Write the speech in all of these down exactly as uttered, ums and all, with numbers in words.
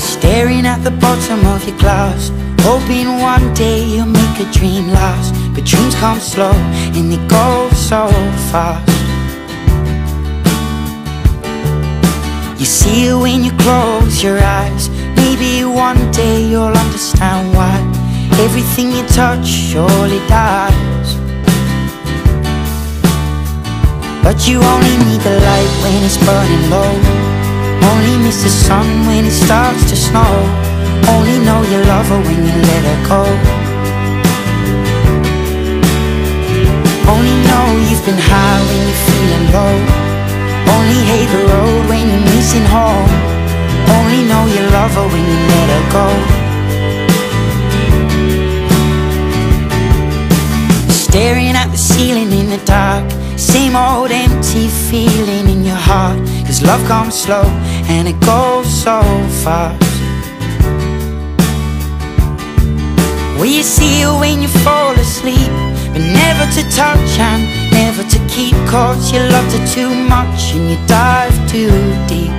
Staring at the bottom of your glass, hoping one day you'll make a dream last. But dreams come slow and they go so fast. You see it when you close your eyes. Maybe one day you'll understand why everything you touch surely dies. But you only need the light when it's burning low. Only miss the sun when it starts to snow. Only know you love her when you let her go. Only know you've been high when you're feeling low. Only hate the road when you're missing home. Only know you love her when you let her go. Staring at the ceiling in the dark, same old empty feeling in your heart. Cause love comes slow and it goes so fast. Will you see her when you fall asleep? But never to touch and never to keep. Cause you loved her too much and you dive too deep.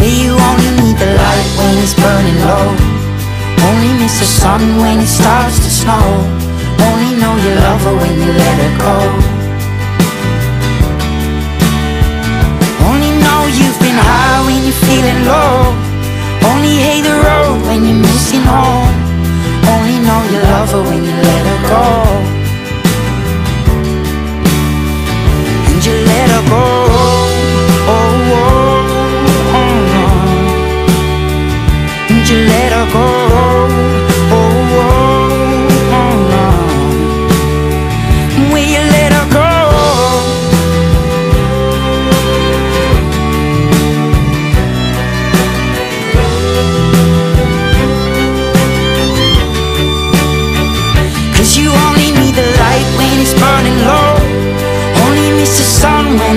Will you only need the light when it's burning low? Only miss the sun when it starts to snow. Only know you love her when you let her go. Only know you've been high when you're feeling low. Only hate the road when you're missing home. Only know you love her when you let her go. And you let her go. Oh, oh, oh, oh. And you let her go. When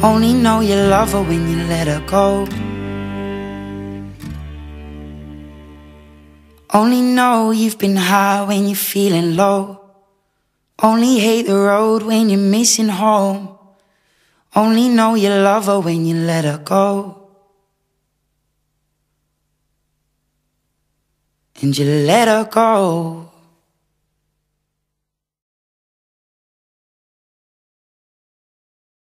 Only know you love her when you let her go. Only know you've been high when you're feeling low. Only hate the road when you're missing home. Only know you love her when you let her go. And you let her go.